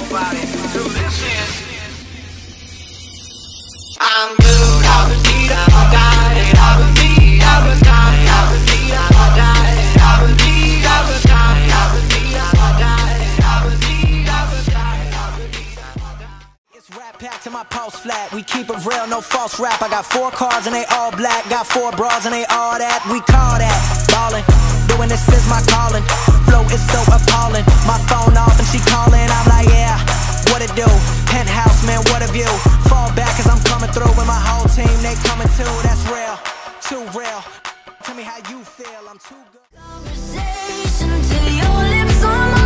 nobody. So this is I'm good, I was need, I died, I was need, I was dying, I was need, I died, I was need, I was dying, I was need, I died, I was need, I was dying, I was need, I died. It's rap packed to my pulse flat. We keep it real, no false rap. I got 4 cars and they all black, got 4 bras and they all that. We call that ballin'. Doing this is my calling, flow is so appalling. My phone off and she calling, I'm like, yeah, what it do? Penthouse, man, what a view. Fall back cause I'm coming through with my whole team, they coming too. That's real, too real. Tell me how you feel, I'm too good. Conversation till your lips on mine.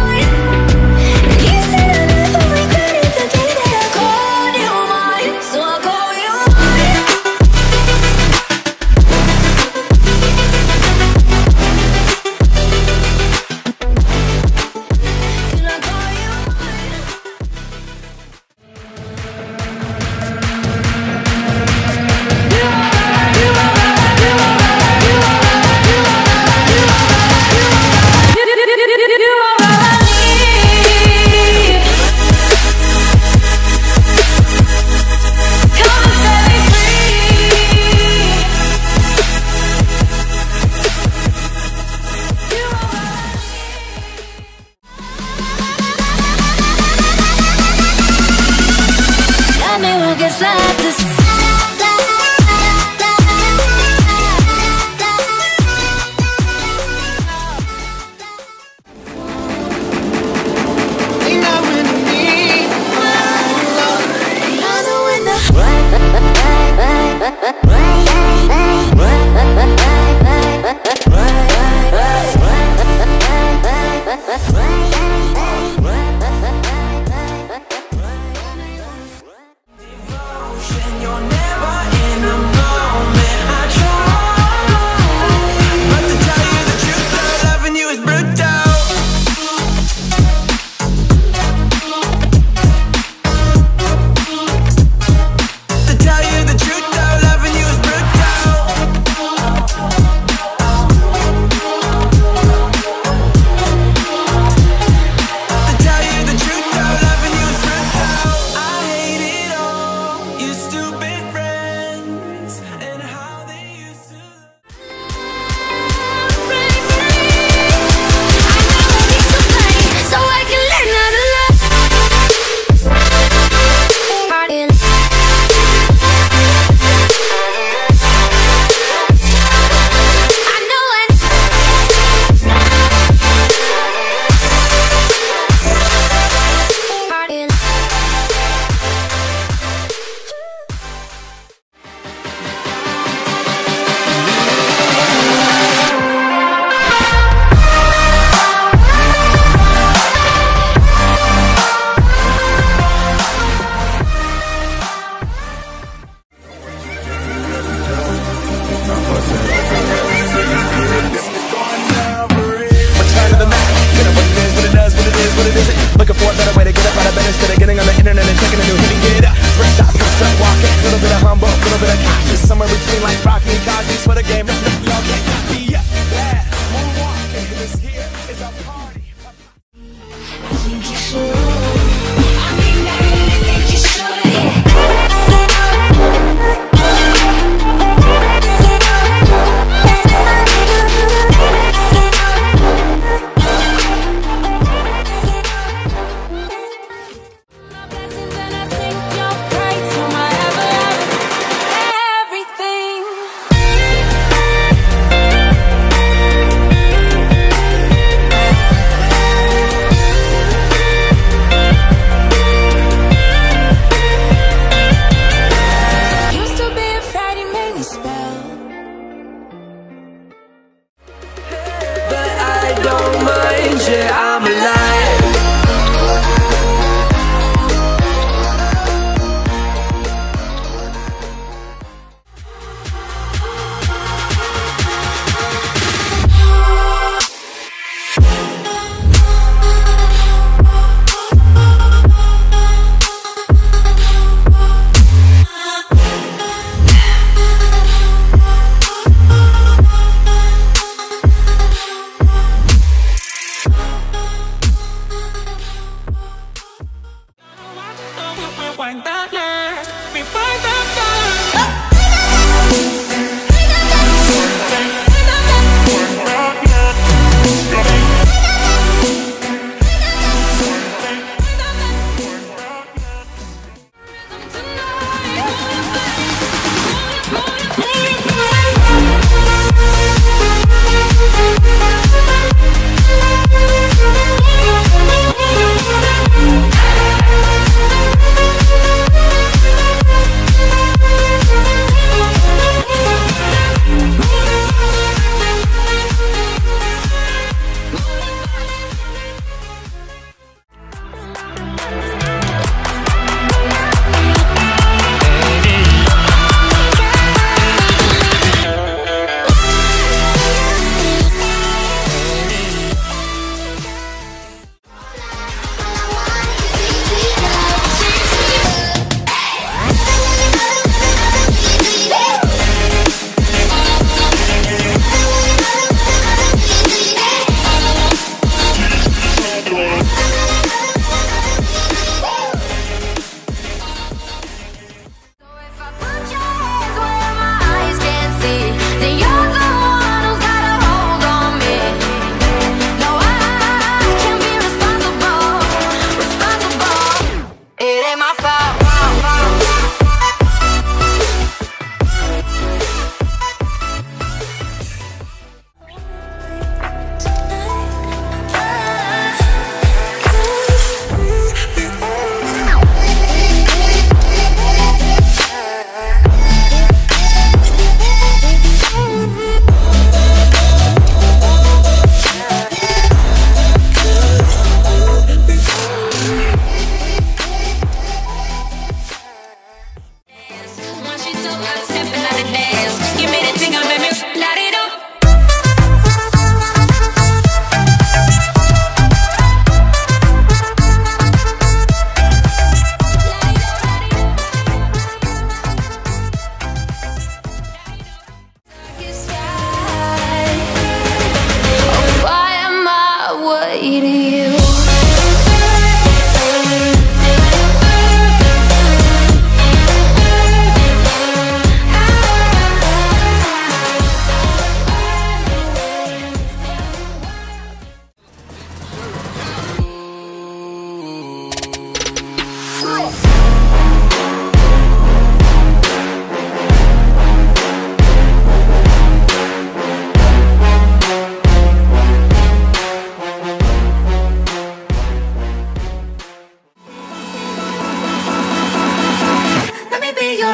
find that last, we find that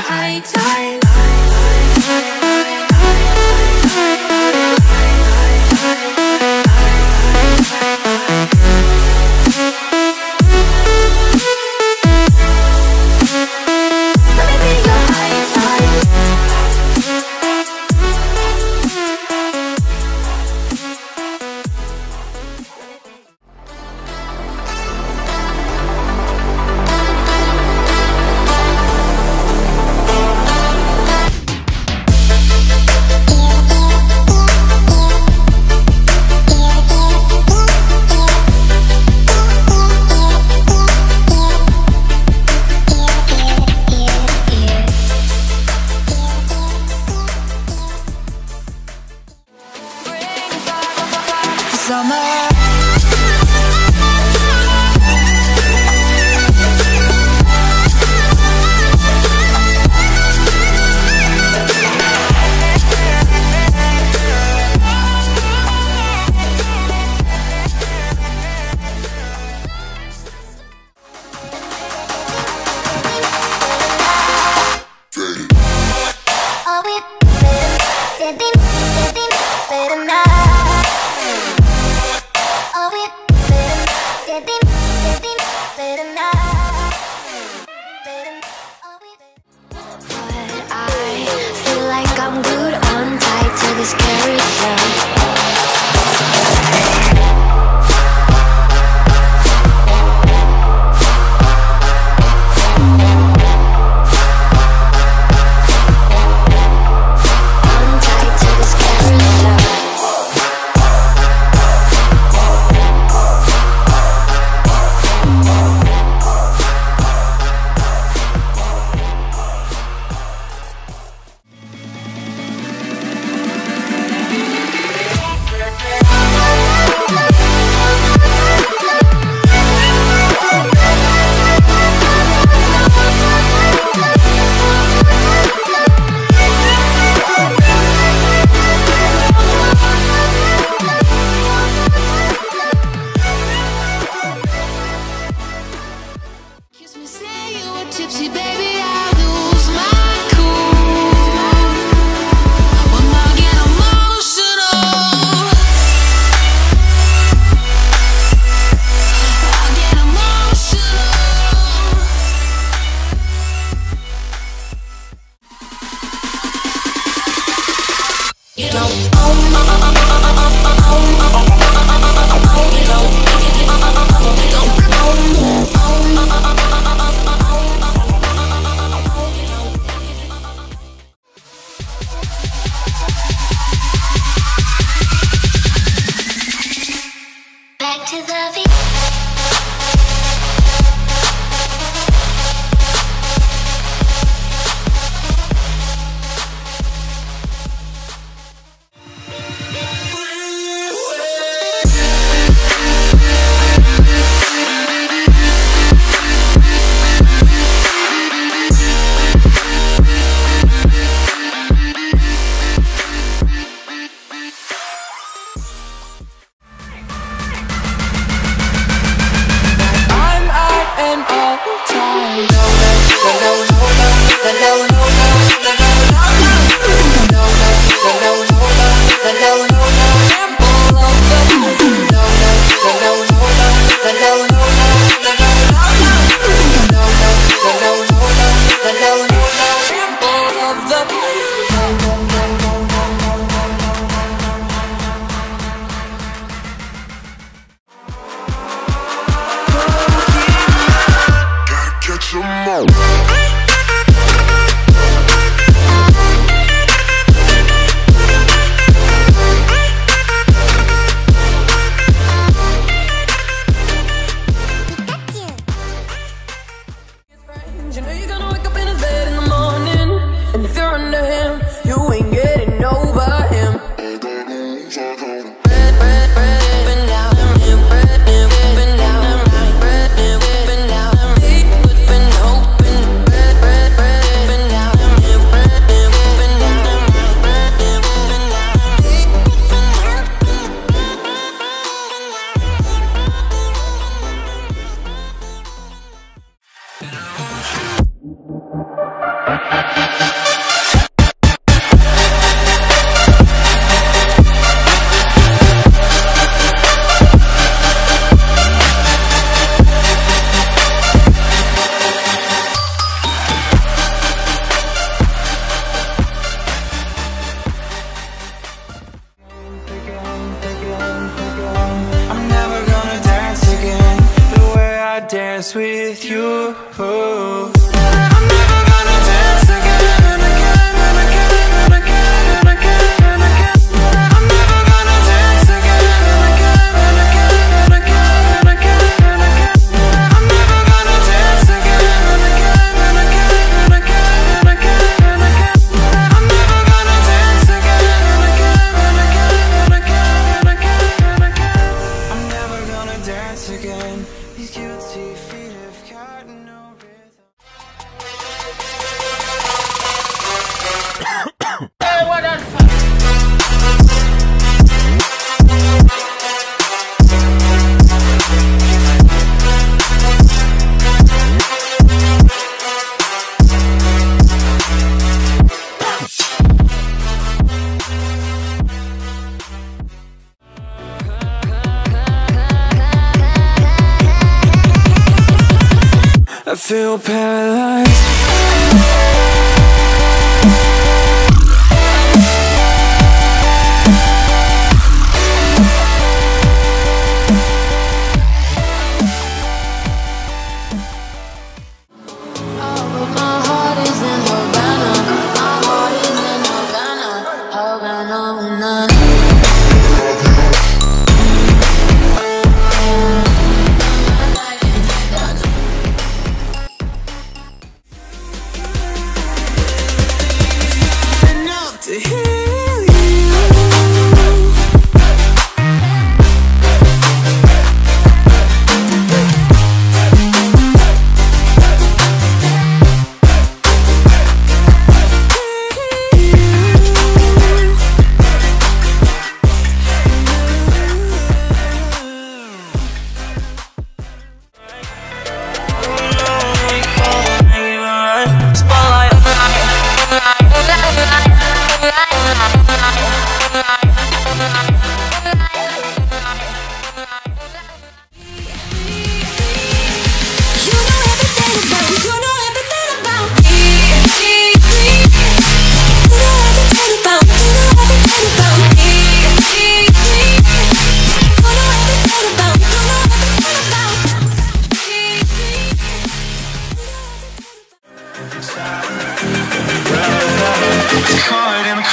high time. tipsy, baby, I lose my cool when I get emotional. I get emotional. You don't own my with you. Oh. I feel paralyzed.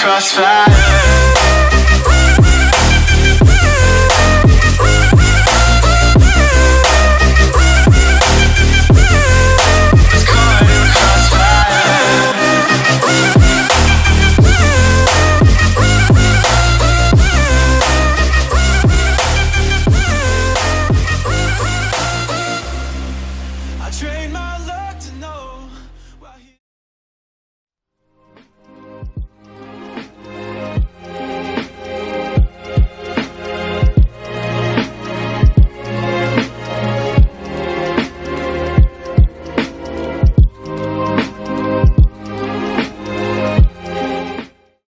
crossfire.